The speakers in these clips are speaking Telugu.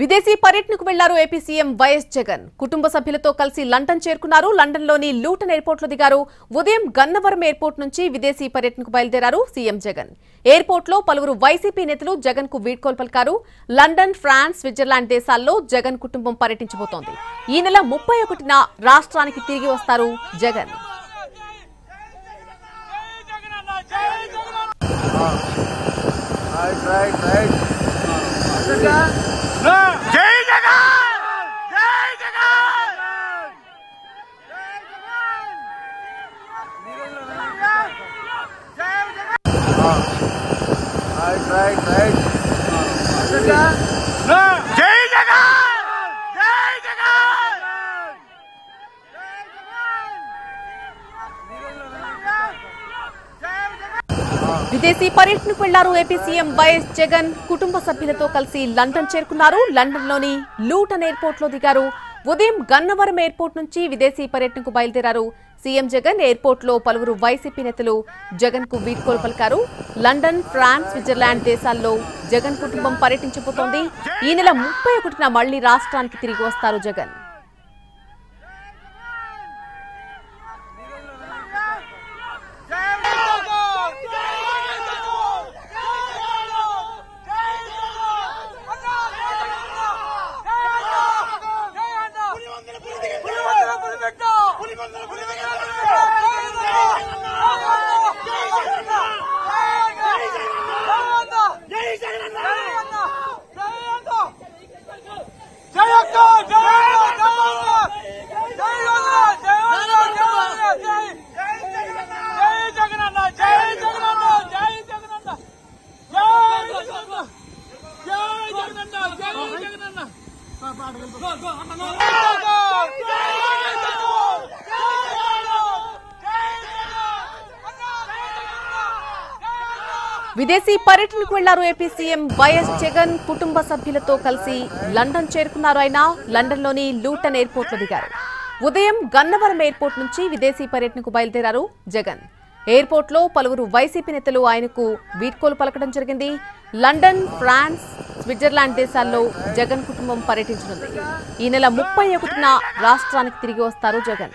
విదేశీ పర్యటనకు వెళ్లారు APCM YS జగన్ కుటుంబ సభ్యులతో కలిసి లండన్ చేరుకున్నారు లండన్లోని లూటన్ ఎయిర్పోర్ట్ లో దిగారు ఉదయం గన్నవరం ఎయిర్పోర్ట్ నుంచి విదేశీ పర్యటనకు బయలుదేరారు సీఎం జగన్ ఎయిర్పోర్ట్ లో పలువురు వైసీపీ నేతలు జగన్ కు వీడ్కోలు పలికారు లండన్ ఫ్రాన్స్ స్విట్జర్లాండ్ దేశాల్లో జగన్ కుటుంబం పర్యటించబోతోంది ఈ నెల 31న రాష్ట్రానికి తిరిగి వస్తారు జగన్ విదేశీ పర్యటనకు వెళ్లారు APCM YS జగన్ కుటుంబ సభ్యులతో కలిసి లండన్ చేరుకున్నారు లండన్లోని లూటన్ ఎయిర్పోర్ట్ లో దిగారు ఉదయం గన్నవరం ఎయిర్పోర్ట్ నుంచి విదేశీ పర్యటనకు బయలుదేరారు సీఎం జగన్ ఎయిర్పోర్ట్ లో పలువురు వైసీపీ నేతలు జగన్ కు వీడ్కోలు పలికారు లండన్ ఫ్రాన్స్ స్విట్జర్లాండ్ దేశాల్లో జగన్ కుటుంబం పర్యటించబోతోంది ఈ నెల 31న మళ్లీ రాష్ట్రానికి తిరిగి వస్తారు జగన్ విదేశీ పర్యటనకు వెళ్లారు APCM YS జగన్ కుటుంబ సభ్యులతో కలిసి లండన్ చేరుకున్నారు ఆయన లండన్లోని లూటన్ ఎయిర్పోర్ట్ లో దిగారు ఉదయం గన్నవరం ఎయిర్పోర్ట్ నుంచి విదేశీ పర్యటనకు బయలుదేరారు జగన్ ఎయిర్పోర్ట్ లో పలువురు వైసీపీ నేతలు ఆయనకు వీడ్కోలు పలకడం జరిగింది లండన్ ఫ్రాన్స్ స్విట్జర్లాండ్ దేశాల్లో జగన్ కుటుంబం పర్యటించనుంది ఈ నెల 31న రాష్ట్రానికి తిరిగి వస్తారు జగన్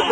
No!